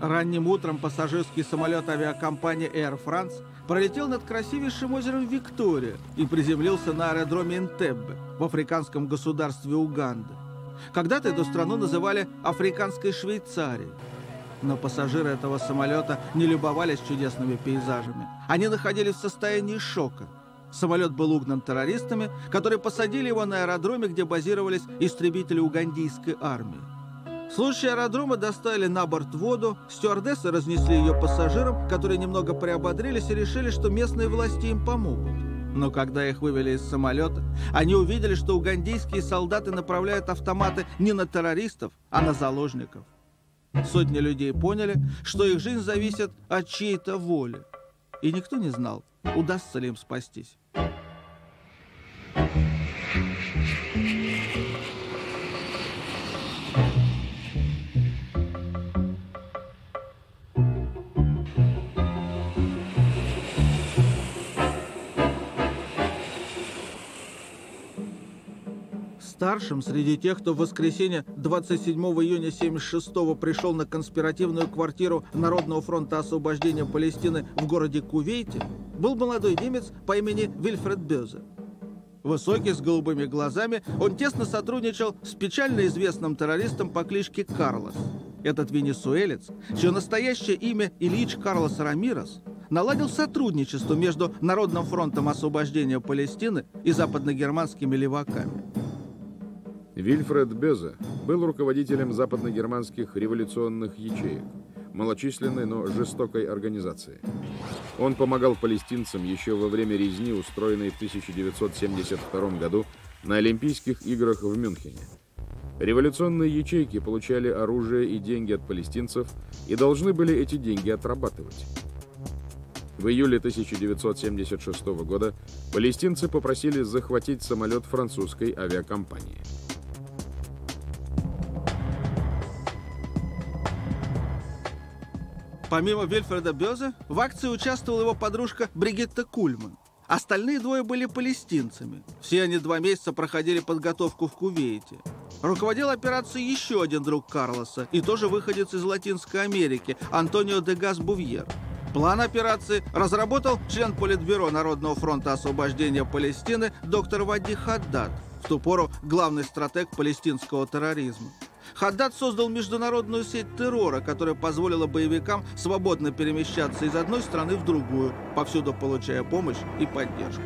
Ранним утром пассажирский самолет авиакомпании Air France пролетел над красивейшим озером Виктория и приземлился на аэродроме Энтеббе в африканском государстве Уганда. Когда-то эту страну называли Африканской Швейцарией. Но пассажиры этого самолета не любовались чудесными пейзажами. Они находились в состоянии шока. Самолет был угнан террористами, которые посадили его на аэродроме, где базировались истребители угандийской армии. В случае аэродрома доставили на борт воду, стюардессы разнесли ее пассажирам, которые немного приободрились и решили, что местные власти им помогут. Но когда их вывели из самолета, они увидели, что угандийские солдаты направляют автоматы не на террористов, а на заложников. Сотни людей поняли, что их жизнь зависит от чьей-то воли. И никто не знал, удастся ли им спастись. Старшим среди тех, кто в воскресенье 27 июня 1976-го пришел на конспиративную квартиру Народного фронта освобождения Палестины в городе Кувейте, был молодой немец по имени Вильфрид Бёзе. Высокий, с голубыми глазами, он тесно сотрудничал с печально известным террористом по кличке Карлос. Этот венесуэлец, чье настоящее имя Ильич Карлос Рамирос, наладил сотрудничество между Народным фронтом освобождения Палестины и западногерманскими леваками. Вильфрид Бёзе был руководителем западногерманских революционных ячеек, малочисленной, но жестокой организации. Он помогал палестинцам еще во время резни, устроенной в 1972 году на Олимпийских играх в Мюнхене. Революционные ячейки получали оружие и деньги от палестинцев и должны были эти деньги отрабатывать. В июле 1976 года палестинцы попросили захватить самолет французской авиакомпании. Помимо Вильфрида Бёзе, в акции участвовала его подружка Бригитта Кульман. Остальные двое были палестинцами. Все они 2 месяца проходили подготовку в Кувейте. Руководил операцией еще один друг Карлоса и тоже выходец из Латинской Америки, Антонио де Газ Бувьер. План операции разработал член Политбюро Народного фронта освобождения Палестины доктор Вади Хаддад, в ту пору главный стратег палестинского терроризма. Хаддад создал международную сеть террора, которая позволила боевикам свободно перемещаться из одной страны в другую, повсюду получая помощь и поддержку.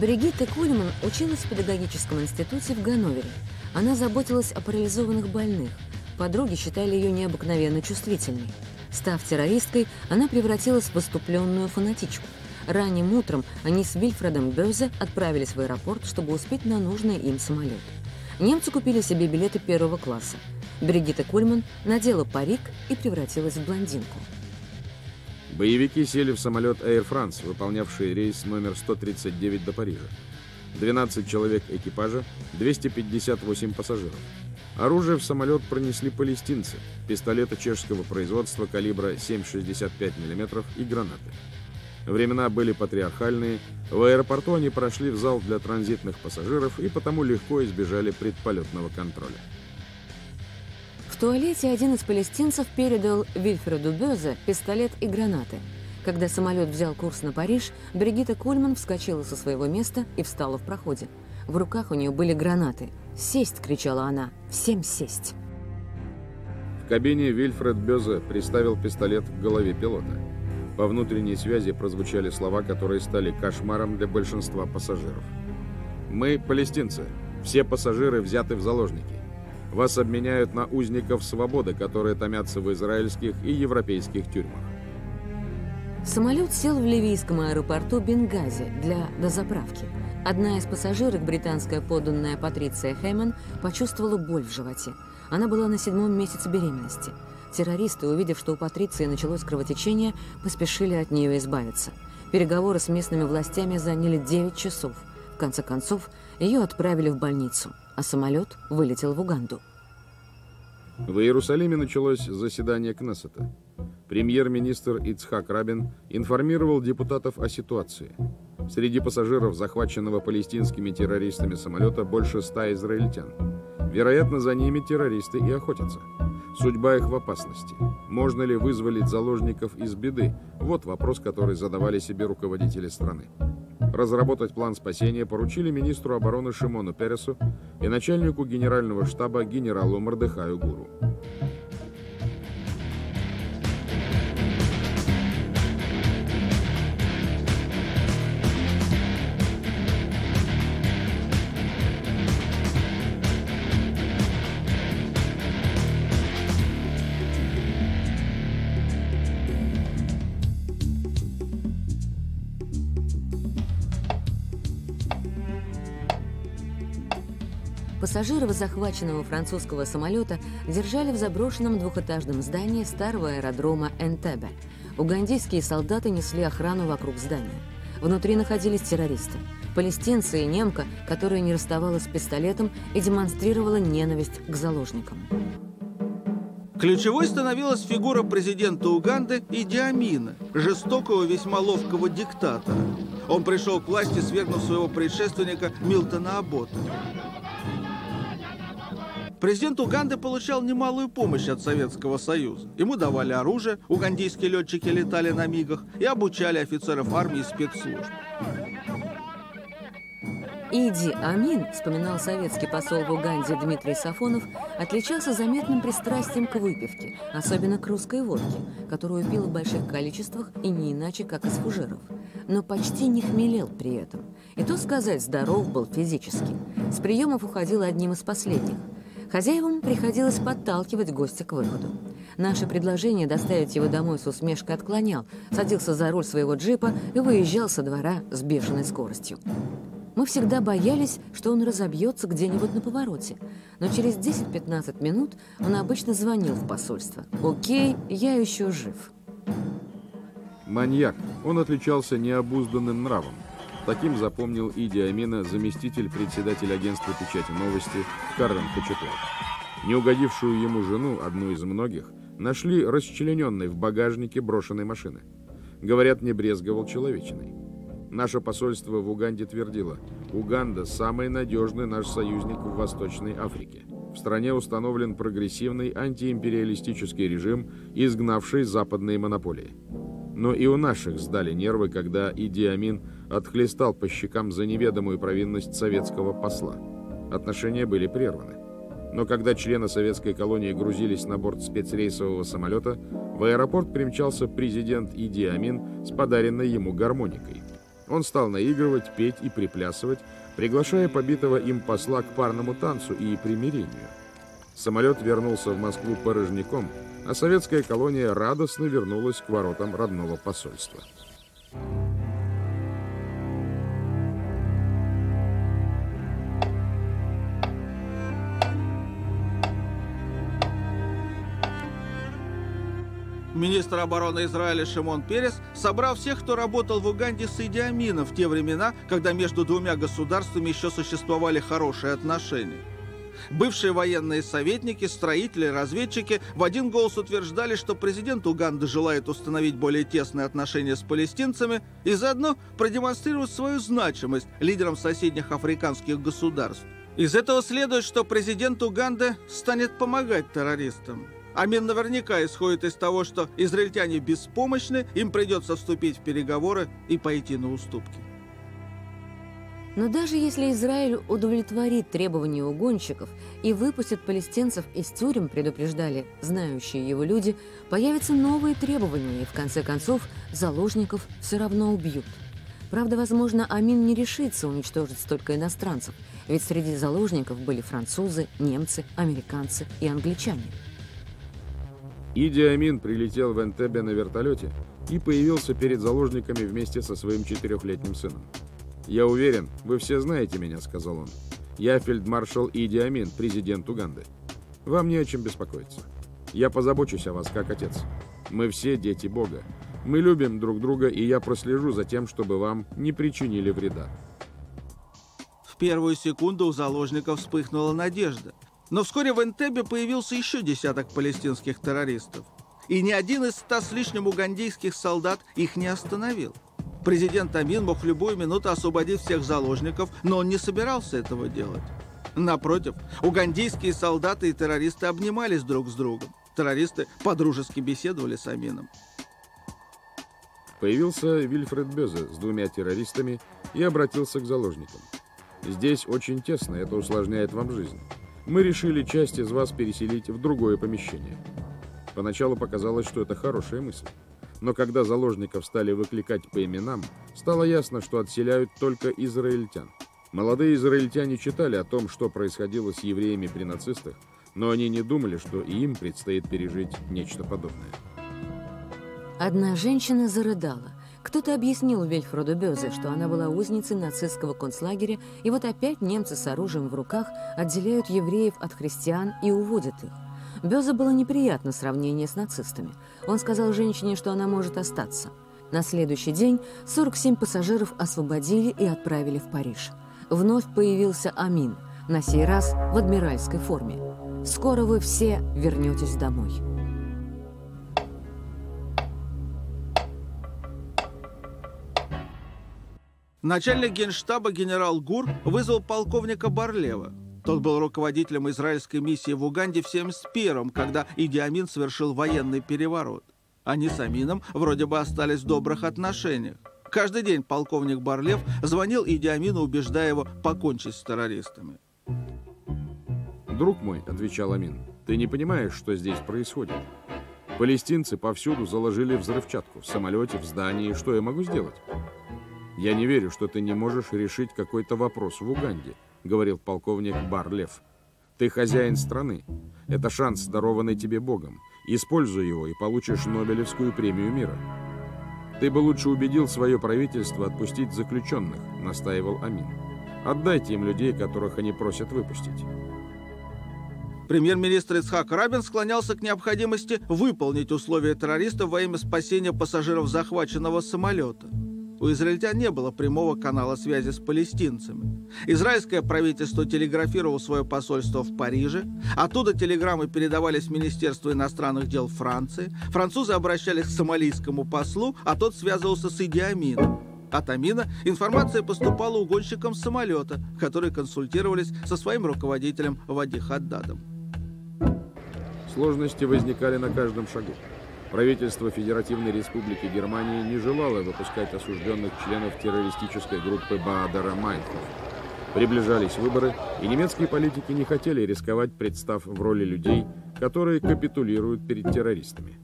Бригитта Кульман училась в педагогическом институте в Ганновере. Она заботилась о парализованных больных. Подруги считали ее необыкновенно чувствительной. Став террористкой, она превратилась в выступленную фанатичку. Ранним утром они с Вильфридом Бёзе отправились в аэропорт, чтобы успеть на нужный им самолет. Немцы купили себе билеты 1-го класса. Бригитта Кульман надела парик и превратилась в блондинку. Боевики сели в самолет Air France, выполнявший рейс номер 139 до Парижа. 12 человек экипажа, 258 пассажиров. Оружие в самолет пронесли палестинцы, пистолеты чешского производства калибра 7,65 мм и гранаты. Времена были патриархальные, в аэропорту они прошли в зал для транзитных пассажиров и потому легко избежали предполетного контроля. В туалете один из палестинцев передал Вильфриду Бёзе пистолет и гранаты. Когда самолет взял курс на Париж, Бригитта Кульман вскочила со своего места и встала в проходе. В руках у нее были гранаты. «Сесть!» – кричала она. «Всем сесть!» В кабине Вильфрид Бёзе приставил пистолет к голове пилота. По внутренней связи прозвучали слова, которые стали кошмаром для большинства пассажиров. «Мы – палестинцы. Все пассажиры взяты в заложники. Вас обменяют на узников свободы, которые томятся в израильских и европейских тюрьмах». Самолет сел в ливийском аэропорту Бенгази для дозаправки. Одна из пассажирок, британская подданная Патриция Хэмон, почувствовала боль в животе. Она была на 7-м месяце беременности. Террористы, увидев, что у Патриции началось кровотечение, поспешили от нее избавиться. Переговоры с местными властями заняли 9 часов. В конце концов, ее отправили в больницу, а самолет вылетел в Уганду. В Иерусалиме началось заседание Кнессета. Премьер-министр Ицхак Рабин информировал депутатов о ситуации. Среди пассажиров захваченного палестинскими террористами самолета больше 100 израильтян. Вероятно, за ними террористы и охотятся. Судьба их в опасности. Можно ли вызволить заложников из беды? Вот вопрос, который задавали себе руководители страны. Разработать план спасения поручили министру обороны Шимону Пересу и начальнику генерального штаба генералу Мордехаю Гуру. Пассажиров захваченного французского самолета держали в заброшенном двухэтажном здании старого аэродрома Энтеббе. Угандийские солдаты несли охрану вокруг здания. Внутри находились террористы, палестинцы и немка, которая не расставалась с пистолетом и демонстрировала ненависть к заложникам. Ключевой становилась фигура президента Уганды Иди Амина, жестокого, весьма ловкого диктатора. Он пришел к власти, свергнув своего предшественника Милтона Абота. Президент Уганды получал немалую помощь от Советского Союза. Ему давали оружие, угандийские летчики летали на МИГах и обучали офицеров армии и спецслужб. Иди Амин, вспоминал советский посол в Уганде Дмитрий Сафонов, отличался заметным пристрастием к выпивке, особенно к русской водке, которую пил в больших количествах и не иначе, как из фужеров. Но почти не хмелел при этом. И то сказать, здоров был физически. С приемов уходил одним из последних. Хозяевам приходилось подталкивать гостя к выходу. Наше предложение доставить его домой с усмешкой отклонял, садился за руль своего джипа и выезжал со двора с бешеной скоростью. Мы всегда боялись, что он разобьется где-нибудь на повороте, но через 10-15 минут он обычно звонил в посольство. «Окей, я еще жив». Маньяк. Он отличался необузданным нравом. Таким запомнил Иди Амина заместитель председателя агентства печати новости Карлен Хачатур. Неугодившую ему жену, одну из многих, нашли расчлененной в багажнике брошенной машины. Говорят, не брезговал человечиной. Наше посольство в Уганде твердило: Уганда – самый надежный наш союзник в Восточной Африке. В стране установлен прогрессивный антиимпериалистический режим, изгнавший западные монополии. Но и у наших сдали нервы, когда Иди Амин отхлестал по щекам за неведомую провинность советского посла. Отношения были прерваны. Но когда члены советской колонии грузились на борт спецрейсового самолета, в аэропорт примчался президент Иди Амин с подаренной ему гармоникой. Он стал наигрывать, петь и приплясывать, приглашая побитого им посла к парному танцу и примирению. Самолет вернулся в Москву порожняком, а советская колония радостно вернулась к воротам родного посольства. Министр обороны Израиля Шимон Перес собрал всех, кто работал в Уганде с Иди Амином в те времена, когда между двумя государствами еще существовали хорошие отношения. Бывшие военные советники, строители, разведчики в один голос утверждали, что президент Уганды желает установить более тесные отношения с палестинцами и заодно продемонстрировать свою значимость лидерам соседних африканских государств. Из этого следует, что президент Уганды станет помогать террористам. Амин наверняка исходит из того, что израильтяне беспомощны, им придется вступить в переговоры и пойти на уступки. Но даже если Израиль удовлетворит требования угонщиков и выпустит палестинцев из тюрем, предупреждали знающие его люди, появятся новые требования, и в конце концов заложников все равно убьют. Правда, возможно, Амин не решится уничтожить столько иностранцев, ведь среди заложников были французы, немцы, американцы и англичане. Иди Амин прилетел в Энтеббе на вертолете и появился перед заложниками вместе со своим 4-летним сыном. «Я уверен, вы все знаете меня», — сказал он. «Я фельдмаршал Иди Амин, президент Уганды. Вам не о чем беспокоиться. Я позабочусь о вас, как отец. Мы все дети Бога. Мы любим друг друга, и я прослежу за тем, чтобы вам не причинили вреда. В первую секунду у заложников вспыхнула надежда. Но вскоре в Энтеббе появился еще десяток палестинских террористов. И ни один из 100 с лишним угандийских солдат их не остановил. Президент Амин мог в любую минуту освободить всех заложников, но он не собирался этого делать. Напротив, угандийские солдаты и террористы обнимались друг с другом. Террористы подружески беседовали с Амином. Появился Вильфрид Бёзе с 2 террористами и обратился к заложникам. Здесь очень тесно, это усложняет вам жизнь. Мы решили часть из вас переселить в другое помещение. Поначалу показалось, что это хорошая мысль. Но когда заложников стали выкликать по именам, стало ясно, что отселяют только израильтян. Молодые израильтяне читали о том, что происходило с евреями при нацистах, но они не думали, что и им предстоит пережить нечто подобное. Одна женщина зарыдала. Кто-то объяснил Вильфриду Бёзе, что она была узницей нацистского концлагеря, и вот опять немцы с оружием в руках отделяют евреев от христиан и уводят их. Бёзе было неприятно сравнение с нацистами. Он сказал женщине, что она может остаться. На следующий день 47 пассажиров освободили и отправили в Париж. Вновь появился Амин, на сей раз в адмиральской форме. Скоро вы все вернетесь домой. Начальник генштаба генерал Гур вызвал полковника Барлева. Тот был руководителем израильской миссии в Уганде в 1971-м, когда Иди Амин совершил военный переворот. Они с Амином вроде бы остались в добрых отношениях. Каждый день полковник Барлев звонил Иди Амину, убеждая его покончить с террористами. «Друг мой, — отвечал Амин, — ты не понимаешь, что здесь происходит. Палестинцы повсюду заложили взрывчатку, в самолете, в здании. Что я могу сделать? Я не верю, что ты не можешь решить какой-то вопрос в Уганде, — говорил полковник Барлев. Ты хозяин страны. Это шанс, дарованный тебе Богом. Используй его и получишь Нобелевскую премию мира. Ты бы лучше убедил свое правительство отпустить заключенных, — настаивал Амин. Отдайте им людей, которых они просят выпустить. Премьер-министр Ицхак Рабин склонялся к необходимости выполнить условия террористов во имя спасения пассажиров захваченного самолета. У израильтян не было прямого канала связи с палестинцами. Израильское правительство телеграфировало свое посольство в Париже. Оттуда телеграммы передавались Министерству иностранных дел Франции. Французы обращались к сомалийскому послу, а тот связывался с Иди Амином. От Амина информация поступала угонщикам самолета, которые консультировались со своим руководителем Вади Хаддадом. Сложности возникали на каждом шагу. Правительство Федеративной Республики Германии не желало выпускать осужденных членов террористической группы Баадера-Майтов. Приближались выборы, и немецкие политики не хотели рисковать, представ в роли людей, которые капитулируют перед террористами.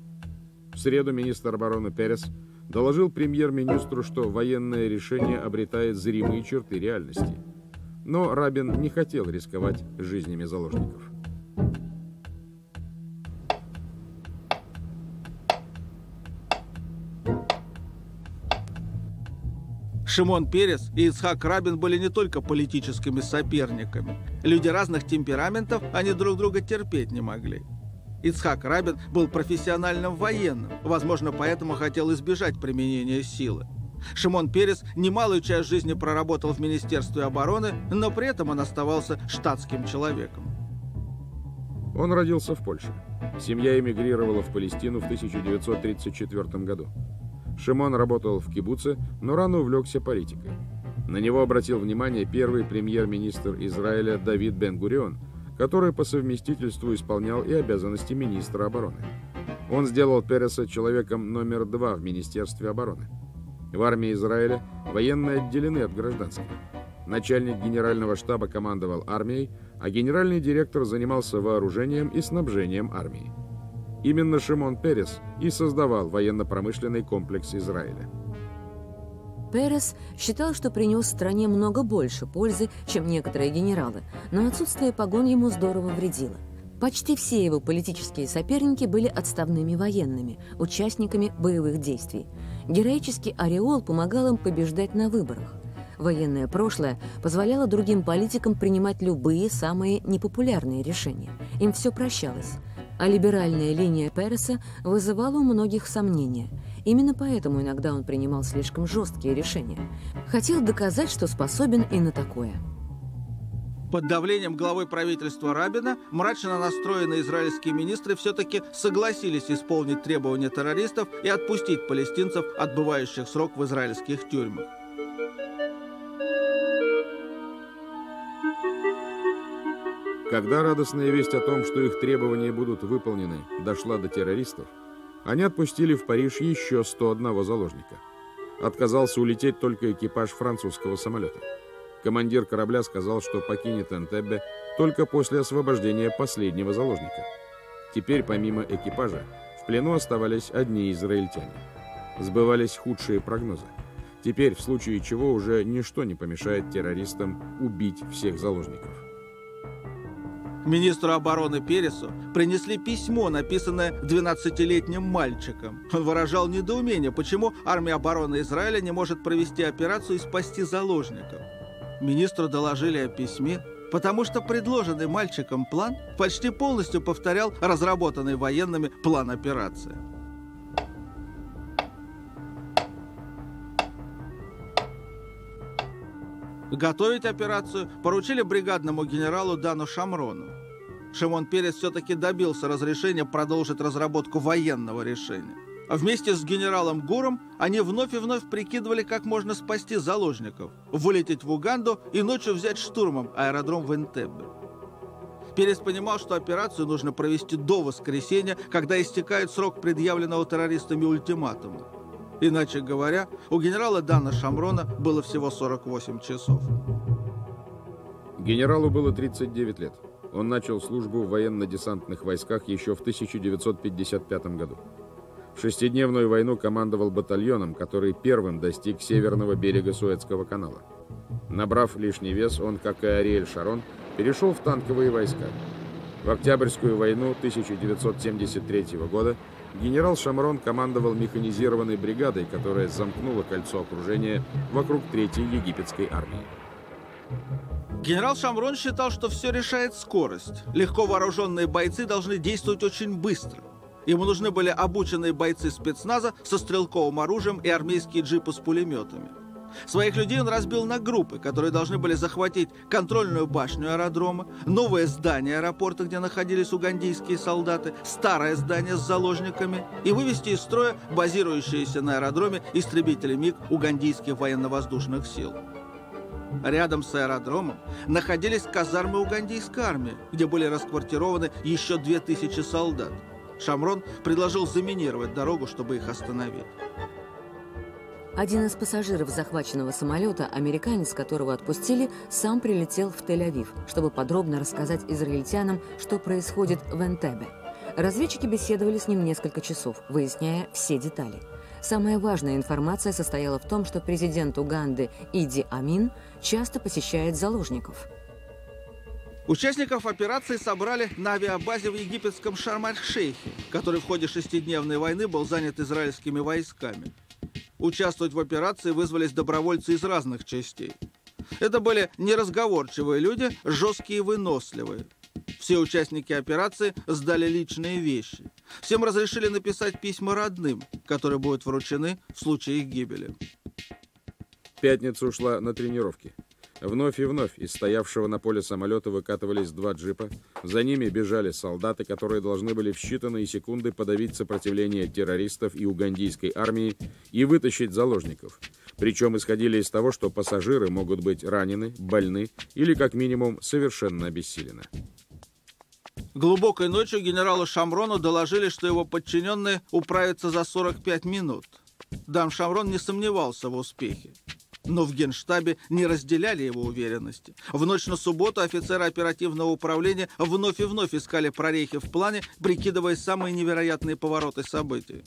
В среду министр обороны Перес доложил премьер-министру, что военное решение обретает зримые черты реальности. Но Рабин не хотел рисковать жизнями заложников. Шимон Перес и Ицхак Рабин были не только политическими соперниками. Люди разных темпераментов, они друг друга терпеть не могли. Ицхак Рабин был профессиональным военным, возможно, поэтому хотел избежать применения силы. Шимон Перес немалую часть жизни проработал в Министерстве обороны, но при этом он оставался штатским человеком. Он родился в Польше. Семья эмигрировала в Палестину в 1934 году. Шимон работал в кибуце, но рано увлекся политикой. На него обратил внимание первый премьер-министр Израиля Давид Бен-Гурион, который по совместительству исполнял и обязанности министра обороны. Он сделал Переса человеком номер 2 в Министерстве обороны. В армии Израиля военные отделены от гражданских. Начальник генерального штаба командовал армией, а генеральный директор занимался вооружением и снабжением армии. Именно Шимон Перес и создавал военно-промышленный комплекс Израиля. Перес считал, что принес стране много больше пользы, чем некоторые генералы, но отсутствие погон ему здорово вредило. Почти все его политические соперники были отставными военными, участниками боевых действий. Героический ореол помогал им побеждать на выборах. военное прошлое позволяло другим политикам принимать любые самые непопулярные решения. Им все прощалось. А либеральная линия Переса вызывала у многих сомнения. Именно поэтому иногда он принимал слишком жесткие решения. Хотел доказать, что способен и на такое. Под давлением главы правительства Рабина мрачно настроенные израильские министры все-таки согласились исполнить требования террористов и отпустить палестинцев, отбывающих срок в израильских тюрьмах. Когда радостная весть о том, что их требования будут выполнены, дошла до террористов, они отпустили в Париж еще 101 заложника. Отказался улететь только экипаж французского самолета. Командир корабля сказал, что покинет Энтеббе только после освобождения последнего заложника. Теперь, помимо экипажа, в плену оставались одни израильтяне. Сбывались худшие прогнозы. Теперь, в случае чего, уже ничто не помешает террористам убить всех заложников. Министру обороны Пересу принесли письмо, написанное 12-летним мальчиком. Он выражал недоумение, почему армия обороны Израиля не может провести операцию и спасти заложников. Министру доложили о письме, потому что предложенный мальчиком план почти полностью повторял разработанный военными план операции. Готовить операцию поручили бригадному генералу Дану Шамрону. Шимон Перес все-таки добился разрешения продолжить разработку военного решения. Вместе с генералом Гуром они вновь и вновь прикидывали, как можно спасти заложников, вылететь в Уганду и ночью взять штурмом аэродром в Энтеббе. Перес понимал, что операцию нужно провести до воскресенья, когда истекает срок предъявленного террористами ультиматума. Иначе говоря, у генерала Дана Шамрона было всего 48 часов. Генералу было 39 лет. Он начал службу в военно-десантных войсках еще в 1955 году. В шестидневную войну командовал батальоном, который первым достиг северного берега Суэцкого канала. Набрав лишний вес, он, как и Ариэль Шарон, перешел в танковые войска. В Октябрьскую войну 1973 года генерал Шамрон командовал механизированной бригадой, которая замкнула кольцо окружения вокруг 3-й египетской армии. Генерал Шамрон считал, что все решает скорость. Легко вооруженные бойцы должны действовать очень быстро. Ему нужны были обученные бойцы спецназа со стрелковым оружием и армейские джипы с пулеметами. Своих людей он разбил на группы, которые должны были захватить контрольную башню аэродрома, новое здание аэропорта, где находились угандийские солдаты, старое здание с заложниками и вывести из строя базирующиеся на аэродроме истребители МИГ угандийских военно-воздушных сил. Рядом с аэродромом находились казармы угандийской армии, где были расквартированы еще 2000 солдат. Шамрон предложил заминировать дорогу, чтобы их остановить. Один из пассажиров захваченного самолета, американец, которого отпустили, сам прилетел в Тель-Авив, чтобы подробно рассказать израильтянам, что происходит в Энтеббе. Разведчики беседовали с ним несколько часов, выясняя все детали. Самая важная информация состояла в том, что президент Уганды Иди Амин часто посещает заложников. Участников операции собрали на авиабазе в египетском Шарм-эль-Шейхе, который в ходе шестидневной войны был занят израильскими войсками. Участвовать в операции вызвались добровольцы из разных частей. Это были неразговорчивые люди, жесткие и выносливые. Все участники операции сдали личные вещи. Всем разрешили написать письма родным, которые будут вручены в случае их гибели. Пятница ушла на тренировки. Вновь и вновь из стоявшего на поле самолета выкатывались 2 джипа. За ними бежали солдаты, которые должны были в считанные секунды подавить сопротивление террористов и угандийской армии и вытащить заложников. Причем исходили из того, что пассажиры могут быть ранены, больны или, как минимум, совершенно обессилены. Глубокой ночью генералу Шамрону доложили, что его подчиненные управятся за 45 минут. Дан Шамрон не сомневался в успехе. Но в Генштабе не разделяли его уверенности. В ночь на субботу офицеры оперативного управления вновь и вновь искали прорехи в плане, прикидывая самые невероятные повороты событий.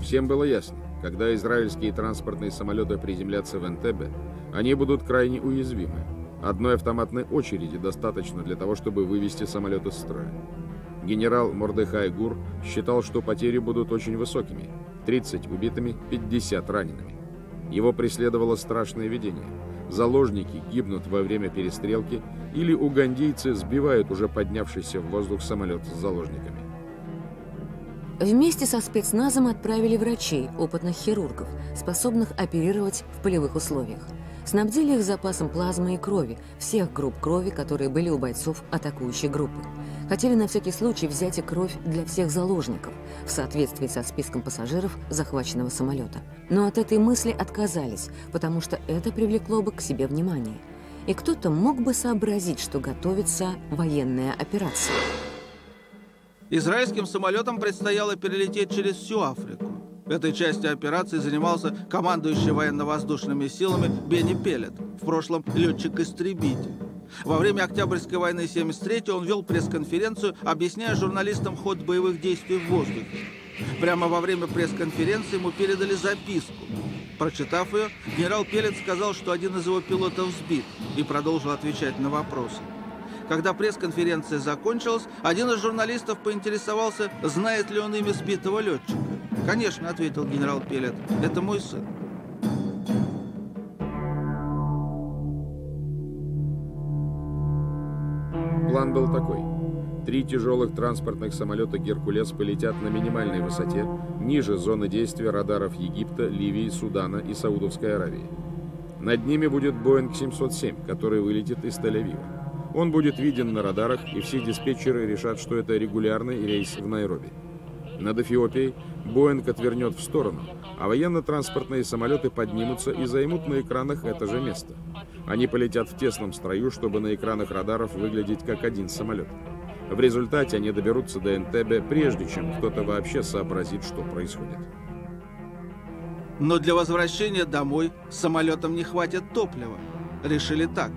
Всем было ясно, когда израильские транспортные самолеты приземлятся в Энтеббе, они будут крайне уязвимы. Одной автоматной очереди достаточно для того, чтобы вывести самолет из строя. Генерал Мордехай Гур считал, что потери будут очень высокими – 30 убитыми, 50 ранеными. Его преследовало страшное видение. Заложники гибнут во время перестрелки или угандийцы сбивают уже поднявшийся в воздух самолет с заложниками. Вместе со спецназом отправили врачей, опытных хирургов, способных оперировать в полевых условиях. Снабдили их запасом плазмы и крови, всех групп крови, которые были у бойцов атакующей группы. Хотели на всякий случай взять и кровь для всех заложников, в соответствии со списком пассажиров захваченного самолета. Но от этой мысли отказались, потому что это привлекло бы к себе внимание. И кто-то мог бы сообразить, что готовится военная операция. Израильским самолетам предстояло перелететь через всю Африку. Этой частью операции занимался командующий военно-воздушными силами Бенни Пелед, в прошлом летчик-истребитель. Во время Октябрьской войны 1973 он вел пресс-конференцию, объясняя журналистам ход боевых действий в воздухе. Прямо во время пресс-конференции ему передали записку. Прочитав ее, генерал Пелед сказал, что один из его пилотов сбит, и продолжил отвечать на вопросы. Когда пресс-конференция закончилась, один из журналистов поинтересовался, знает ли он имя сбитого летчика. «Конечно», — ответил генерал Пелед, — «это мой сын». План был такой. Три тяжелых транспортных самолета «Геркулес» полетят на минимальной высоте, ниже зоны действия радаров Египта, Ливии, Судана и Саудовской Аравии. Над ними будет «Боинг-707», который вылетит из Тель-Авива. Он будет виден на радарах, и все диспетчеры решат, что это регулярный рейс в Найроби. Над Эфиопией Боинг отвернет в сторону, а военно-транспортные самолеты поднимутся и займут на экранах это же место. Они полетят в тесном строю, чтобы на экранах радаров выглядеть как один самолет. В результате они доберутся до Энтеббе, прежде чем кто-то вообще сообразит, что происходит. Но для возвращения домой самолетам не хватит топлива. Решили так.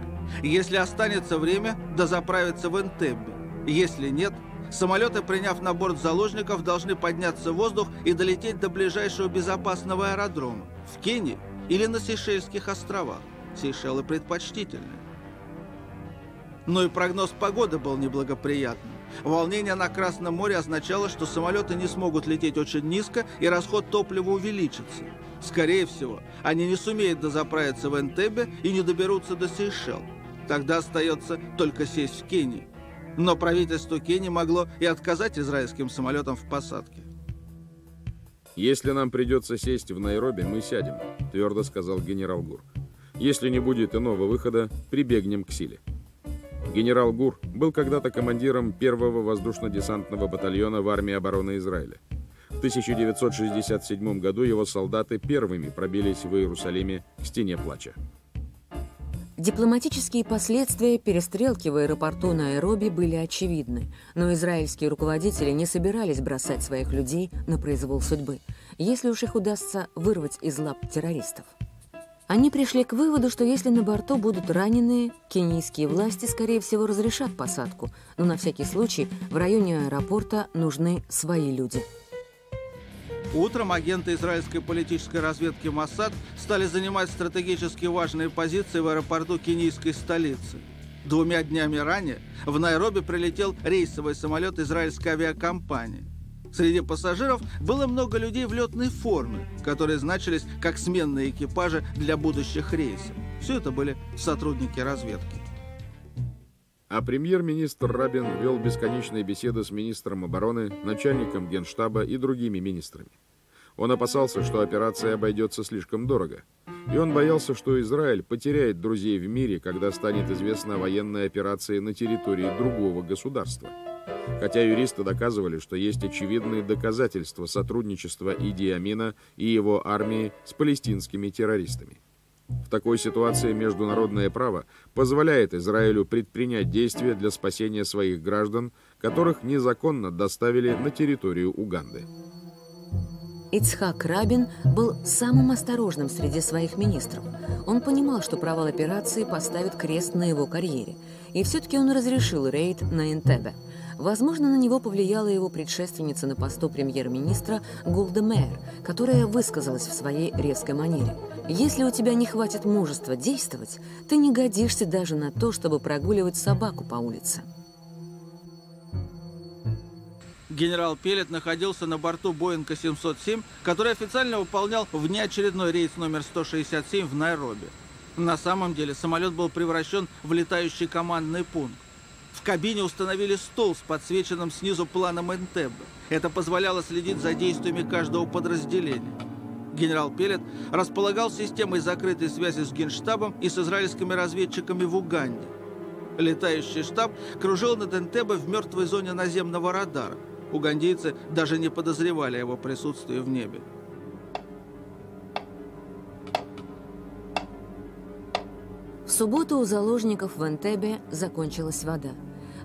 Если останется время, дозаправиться в Энтеббе. Если нет, самолеты, приняв на борт заложников, должны подняться в воздух и долететь до ближайшего безопасного аэродрома в Кении или на Сейшельских островах. Сейшелы предпочтительны. Но и прогноз погоды был неблагоприятным. Волнение на Красном море означало, что самолеты не смогут лететь очень низко и расход топлива увеличится. Скорее всего, они не сумеют дозаправиться в Энтеббе и не доберутся до Сейшел. Тогда остается только сесть в Кении. Но правительство Кении могло и отказать израильским самолетам в посадке. «Если нам придется сесть в Найроби, мы сядем», – твердо сказал генерал Гур. «Если не будет иного выхода, прибегнем к силе». Генерал Гур был когда-то командиром 1-го воздушно-десантного батальона в армии обороны Израиля. В 1967 году его солдаты первыми пробились в Иерусалиме к Стене Плача. Дипломатические последствия перестрелки в аэропорту Найроби были очевидны, но израильские руководители не собирались бросать своих людей на произвол судьбы, если уж их удастся вырвать из лап террористов. Они пришли к выводу, что если на борту будут раненые, кенийские власти, скорее всего, разрешат посадку, но на всякий случай в районе аэропорта нужны свои люди. Утром агенты израильской политической разведки Моссад стали занимать стратегически важные позиции в аэропорту кенийской столицы. Двумя днями ранее в Найроби прилетел рейсовый самолет израильской авиакомпании. Среди пассажиров было много людей в летной форме, которые значились как сменные экипажи для будущих рейсов. Все это были сотрудники разведки. А премьер-министр Рабин вел бесконечные беседы с министром обороны, начальником Генштаба и другими министрами. Он опасался, что операция обойдется слишком дорого. И он боялся, что Израиль потеряет друзей в мире, когда станет известно о военной операции на территории другого государства. Хотя юристы доказывали, что есть очевидные доказательства сотрудничества Иди Амина и его армии с палестинскими террористами. В такой ситуации международное право позволяет Израилю предпринять действия для спасения своих граждан, которых незаконно доставили на территорию Уганды. Ицхак Рабин был самым осторожным среди своих министров. Он понимал, что провал операции поставит крест на его карьере. И все-таки он разрешил рейд на Энтеббе. Возможно, на него повлияла его предшественница на посту премьер-министра Гулда Меир, которая высказалась в своей резкой манере. «Если у тебя не хватит мужества действовать, ты не годишься даже на то, чтобы прогуливать собаку по улице». Генерал Пелед находился на борту Боинга 707, который официально выполнял внеочередной рейс номер 167 в Найроби. На самом деле самолет был превращен в летающий командный пункт. В кабине установили стол с подсвеченным снизу планом Энтеббе. Это позволяло следить за действиями каждого подразделения. Генерал Пелед располагал системой закрытой связи с Генштабом и с израильскими разведчиками в Уганде. Летающий штаб кружил над Энтеббе в мертвой зоне наземного радара. Угандийцы даже не подозревали о его присутствии в небе. В субботу у заложников в Энтеббе закончилась вода.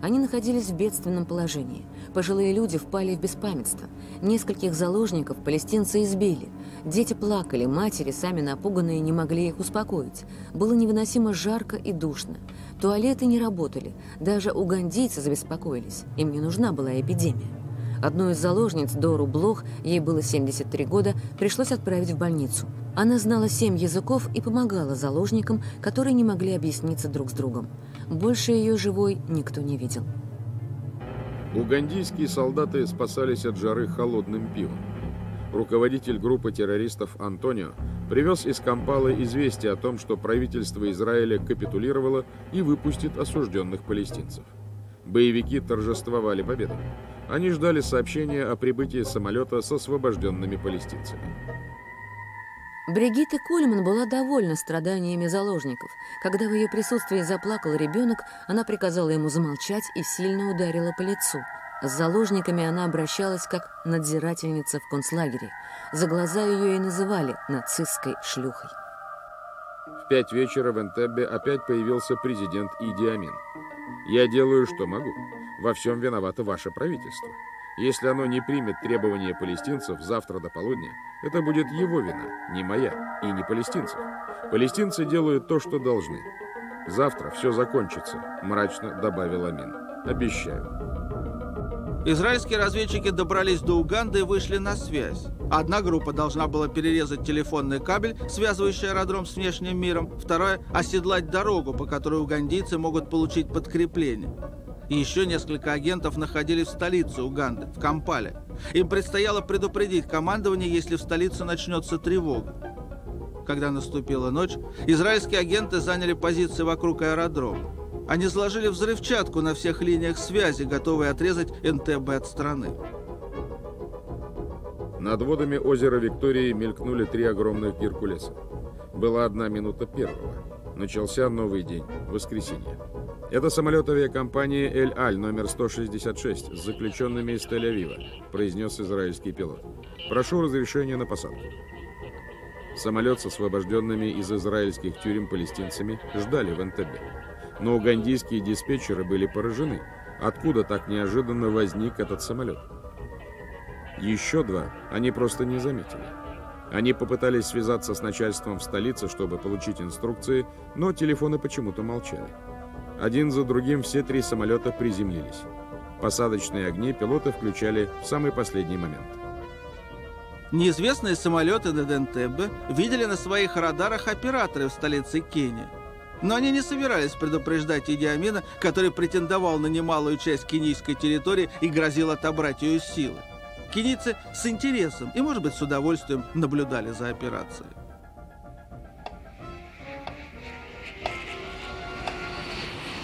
Они находились в бедственном положении. Пожилые люди впали в беспамятство. Нескольких заложников палестинцы избили. Дети плакали, матери, сами напуганные, не могли их успокоить. Было невыносимо жарко и душно. Туалеты не работали. Даже угандийцы забеспокоились. Им не нужна была эпидемия. Одну из заложниц, Дору Блох, ей было 73 года, пришлось отправить в больницу. Она знала 7 языков и помогала заложникам, которые не могли объясниться друг с другом. Больше ее живой никто не видел. Угандийские солдаты спасались от жары холодным пивом. Руководитель группы террористов Антонио привез из Кампалы известие о том, что правительство Израиля капитулировало и выпустит осужденных палестинцев. Боевики торжествовали победу. Они ждали сообщения о прибытии самолета с освобожденными палестинцами. Бригитта Кульман была довольна страданиями заложников. Когда в ее присутствии заплакал ребенок, она приказала ему замолчать и сильно ударила по лицу. С заложниками она обращалась как надзирательница в концлагере. За глаза ее и называли нацистской шлюхой. В 5 вечера в Энтеббе опять появился президент Иди Амин. «Я делаю, что могу. Во всем виновато ваше правительство. Если оно не примет требования палестинцев завтра до полудня, это будет его вина, не моя и не палестинцев. Палестинцы делают то, что должны. Завтра все закончится», – мрачно добавил Амин. «Обещаю». Израильские разведчики добрались до Уганды и вышли на связь. Одна группа должна была перерезать телефонный кабель, связывающий аэродром с внешним миром, вторая – оседлать дорогу, по которой угандийцы могут получить подкрепление. Еще несколько агентов находились в столице Уганды, в Кампале. Им предстояло предупредить командование, если в столице начнется тревога. Когда наступила ночь, израильские агенты заняли позиции вокруг аэродрома. Они заложили взрывчатку на всех линиях связи, готовые отрезать Энтеббе от страны. Над водами озера Виктории мелькнули 3 огромных геркулеса. Была 1 минута 1. Начался новый день, воскресенье. Это самолет авиакомпании «Эль-Аль» номер 166 с заключенными из Тель-Авива, произнес израильский пилот. «Прошу разрешения на посадку». Самолет с освобожденными из израильских тюрем палестинцами ждали в Энтеббе. Но угандийские диспетчеры были поражены, откуда так неожиданно возник этот самолет. Еще 2 они просто не заметили. Они попытались связаться с начальством в столице, чтобы получить инструкции, но телефоны почему-то молчали. Один за другим все 3 самолета приземлились. Посадочные огни пилоты включали в самый последний момент. Неизвестные самолеты над Энтеббе видели на своих радарах операторы в столице Кении. Но они не собирались предупреждать Иди Амина, который претендовал на немалую часть кенийской территории и грозил отобрать ее силы. Кенийцы с интересом и, может быть, с удовольствием наблюдали за операцией.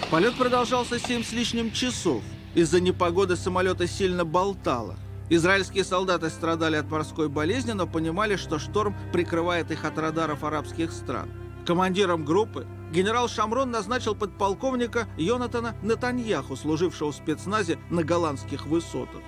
Полет продолжался 7 с лишним часов. Из-за непогоды самолета сильно болтало. Израильские солдаты страдали от морской болезни, но понимали, что шторм прикрывает их от радаров арабских стран. Командиром группы генерал Шамрон назначил подполковника Йонатана Нетаньяху, служившего в спецназе на голландских высотах.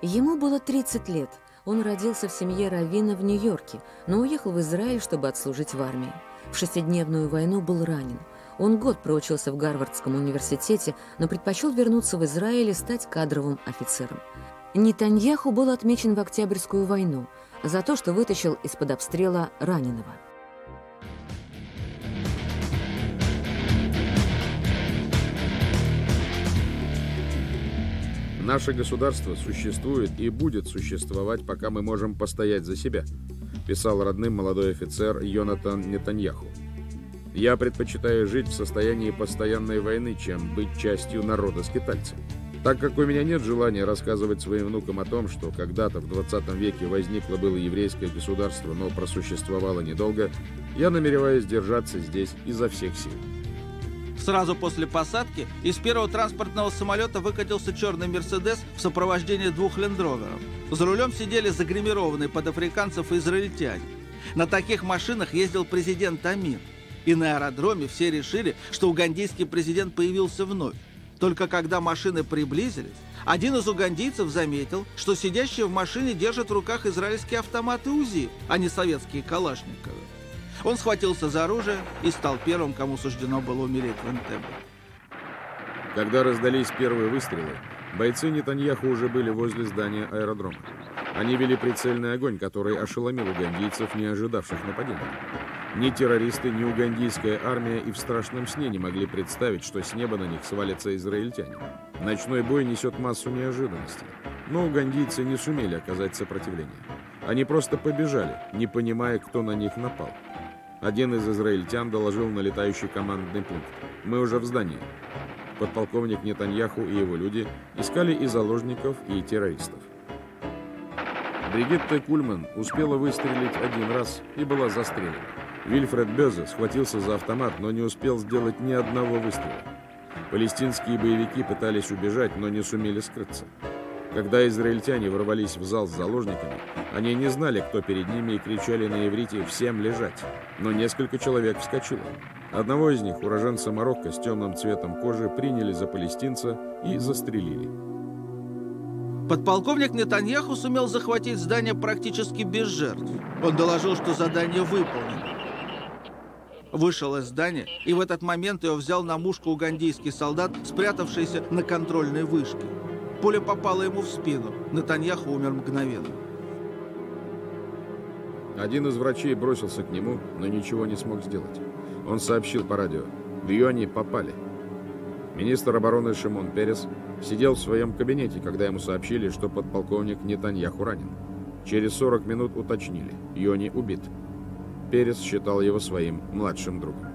Ему было 30 лет. Он родился в семье раввина в Нью-Йорке, но уехал в Израиль, чтобы отслужить в армии. В 6-дневную войну был ранен. Он 1 год проучился в Гарвардском университете, но предпочел вернуться в Израиль и стать кадровым офицером. Нетаньяху был отмечен в Октябрьскую войну за то, что вытащил из-под обстрела раненого. «Наше государство существует и будет существовать, пока мы можем постоять за себя», писал родным молодой офицер Йонатан Нетаньяху. «Я предпочитаю жить в состоянии постоянной войны, чем быть частью народа скитальцев. Так как у меня нет желания рассказывать своим внукам о том, что когда-то в 20 веке возникло было еврейское государство, но просуществовало недолго, я намереваюсь держаться здесь изо всех сил. Сразу после посадки из первого транспортного самолета выкатился черный «Мерседес» в сопровождении двух лендроверов. За рулем сидели загримированные под африканцев и израильтяне. На таких машинах ездил президент Амин. И на аэродроме все решили, что угандийский президент появился вновь. Только когда машины приблизились, один из угандийцев заметил, что сидящие в машине держат в руках израильские автоматы УЗИ, а не советские калашниковы. Он схватился за оружие и стал первым, кому суждено было умереть в Энтеббе. Когда раздались первые выстрелы, бойцы Нетаньяху уже были возле здания аэродрома. Они вели прицельный огонь, который ошеломил угандийцев, не ожидавших нападения. Ни террористы, ни угандийская армия и в страшном сне не могли представить, что с неба на них свалятся израильтяне. Ночной бой несет массу неожиданностей. Но угандийцы не сумели оказать сопротивление. Они просто побежали, не понимая, кто на них напал. Один из израильтян доложил на летающий командный пункт: «Мы уже в здании». Подполковник Нетаньяху и его люди искали и заложников, и террористов. Бригитта Кульман успела выстрелить один раз и была застрелена. Вильфрид Бёзе схватился за автомат, но не успел сделать ни одного выстрела. Палестинские боевики пытались убежать, но не сумели скрыться. Когда израильтяне ворвались в зал с заложниками, они не знали, кто перед ними, и кричали на иврите «всем лежать». Но несколько человек вскочило. Одного из них, уроженца Марокко с темным цветом кожи, приняли за палестинца и застрелили. Подполковник Нетаньяху сумел захватить здание практически без жертв. Он доложил, что задание выполнено. Вышел из здания, и в этот момент его взял на мушку угандийский солдат, спрятавшийся на контрольной вышке. Пуля попала ему в спину. Нетаньяху умер мгновенно. Один из врачей бросился к нему, но ничего не смог сделать. Он сообщил по радио: в Юани попали. Министр обороны Шимон Перес сидел в своем кабинете, когда ему сообщили, что подполковник Нетаньяху ранен. Через 40 минут уточнили: Йони убит. Перес считал его своим младшим другом.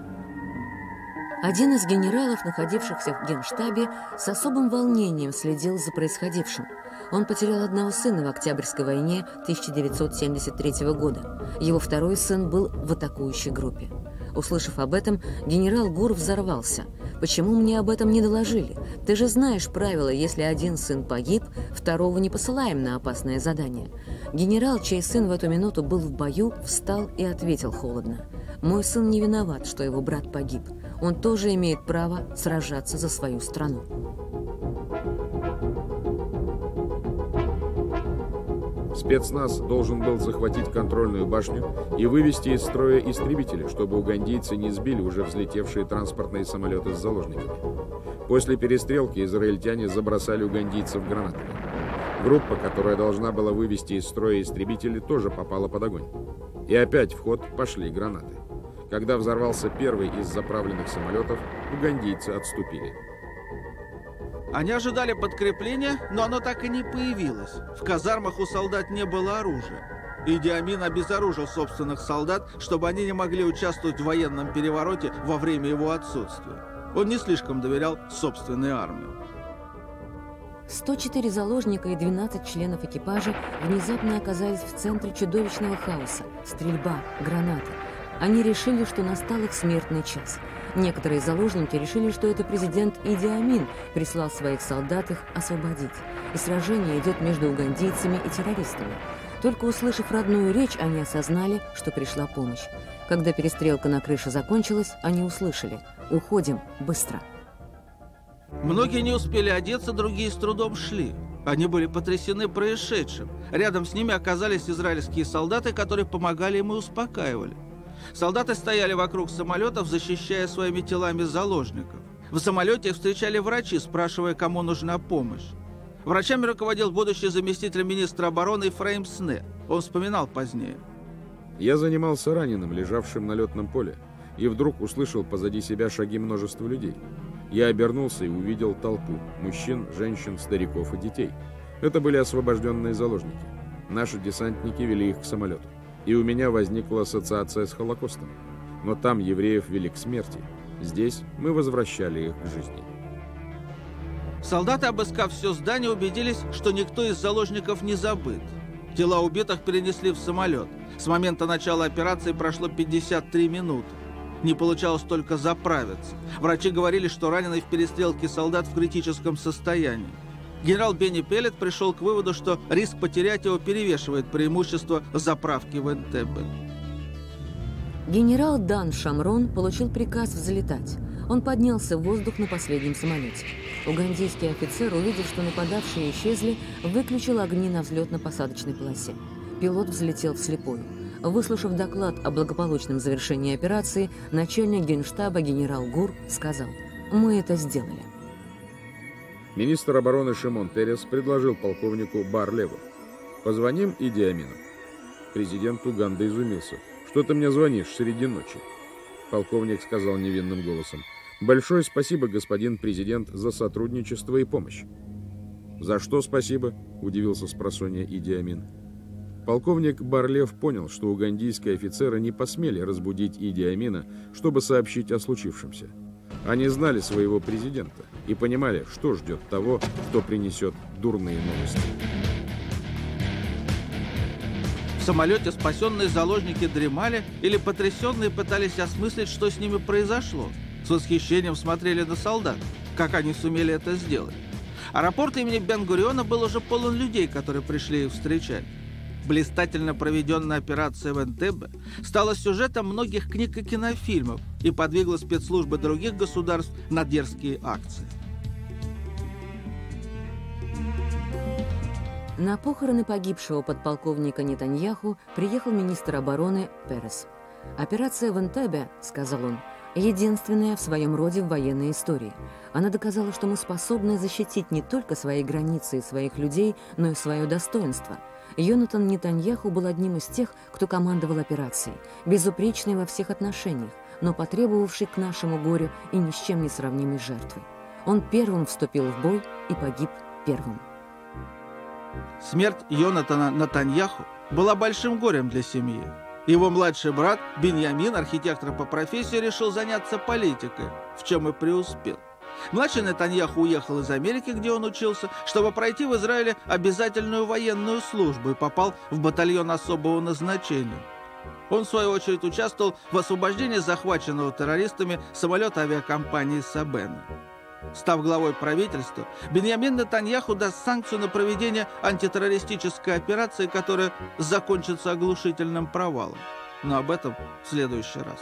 Один из генералов, находившихся в Генштабе, с особым волнением следил за происходившим. Он потерял одного сына в Октябрьской войне 1973 года. Его второй сын был в атакующей группе. Услышав об этом, генерал Гур взорвался. «Почему мне об этом не доложили? Ты же знаешь правило, если один сын погиб, второго не посылаем на опасное задание». Генерал, чей сын в эту минуту был в бою, встал и ответил холодно: «Мой сын не виноват, что его брат погиб. Он тоже имеет право сражаться за свою страну». Спецназ должен был захватить контрольную башню и вывести из строя истребители, чтобы угандийцы не сбили уже взлетевшие транспортные самолеты с заложниками. После перестрелки израильтяне забросали угандийцев гранатами. Группа, которая должна была вывести из строя истребители, тоже попала под огонь. И опять в ход пошли гранаты. Когда взорвался первый из заправленных самолетов, угандийцы отступили. Они ожидали подкрепления, но оно так и не появилось. В казармах у солдат не было оружия. Иди Амин обезоружил собственных солдат, чтобы они не могли участвовать в военном перевороте во время его отсутствия. Он не слишком доверял собственной армии. 104 заложника и 12 членов экипажа внезапно оказались в центре чудовищного хаоса. Стрельба, гранаты. Они решили, что настал их смертный час. Некоторые заложники решили, что это президент Иди Амин прислал своих солдат их освободить. И сражение идет между угандийцами и террористами. Только услышав родную речь, они осознали, что пришла помощь. Когда перестрелка на крыше закончилась, они услышали: «Уходим, быстро». Многие не успели одеться, другие с трудом шли. Они были потрясены происшедшим. Рядом с ними оказались израильские солдаты, которые помогали им и успокаивали. Солдаты стояли вокруг самолетов, защищая своими телами заложников. В самолете их встречали врачи, спрашивая, кому нужна помощь. Врачами руководил будущий заместитель министра обороны Фрейм Сне. Он вспоминал позднее: «Я занимался раненым, лежавшим на летном поле, и вдруг услышал позади себя шаги множества людей. Я обернулся и увидел толпу – мужчин, женщин, стариков и детей. Это были освобожденные заложники. Наши десантники вели их к самолету. И у меня возникла ассоциация с Холокостом. Но там евреев вели к смерти. Здесь мы возвращали их к жизни». Солдаты, обыскав все здание, убедились, что никто из заложников не забыт. Тела убитых перенесли в самолет. С момента начала операции прошло 53 минуты. Не получалось только заправиться. Врачи говорили, что раненый в перестрелке солдат в критическом состоянии. Генерал Бенни Пелед пришел к выводу, что риск потерять его перевешивает преимущество заправки в Энтеббе. Генерал Дан Шамрон получил приказ взлетать. Он поднялся в воздух на последнем самолете. Угандийский офицер, увидев, что нападавшие исчезли, выключил огни на взлетно-посадочной полосе. Пилот взлетел вслепую. Выслушав доклад о благополучном завершении операции, начальник генштаба генерал Гур сказал: «Мы это сделали». Министр обороны Шимон Перес предложил полковнику Барлеву: «Позвоним Иди Амину». Президент Уганды изумился: «Что ты мне звонишь среди ночи?» Полковник сказал невинным голосом: «Большое спасибо, господин президент, за сотрудничество и помощь». «За что спасибо?» – удивился спросонья Иди Амин. Полковник Барлев понял, что угандийские офицеры не посмели разбудить Иди Амина, чтобы сообщить о случившемся. Они знали своего президента и понимали, что ждет того, кто принесет дурные новости. В самолете спасенные заложники дремали или потрясенные пытались осмыслить, что с ними произошло. С восхищением смотрели на солдат, как они сумели это сделать. Аэропорт имени Бен-Гуриона был уже полон людей, которые пришли их встречать. Блистательно проведенная операция в Энтеббе стала сюжетом многих книг и кинофильмов и подвигла спецслужбы других государств на дерзкие акции. На похороны погибшего подполковника Нетаньяху приехал министр обороны Перес. «Операция в Энтеббе, — сказал он, — единственная в своем роде в военной истории. Она доказала, что мы способны защитить не только свои границы и своих людей, но и свое достоинство. Йонатан Нетаньяху был одним из тех, кто командовал операцией, безупречный во всех отношениях, но потребовавший к нашему горю и ни с чем не сравнимой жертвы. Он первым вступил в бой и погиб первым». Смерть Йонатана Нетаньяху была большим горем для семьи. Его младший брат Биньямин, архитектор по профессии, решил заняться политикой, в чем и преуспел. Младший Нетаньяху уехал из Америки, где он учился, чтобы пройти в Израиле обязательную военную службу, и попал в батальон особого назначения. Он, в свою очередь, участвовал в освобождении захваченного террористами самолета авиакомпании «Сабена». Став главой правительства, Биньямин Нетаньяху даст санкцию на проведение антитеррористической операции, которая закончится оглушительным провалом. Но об этом в следующий раз.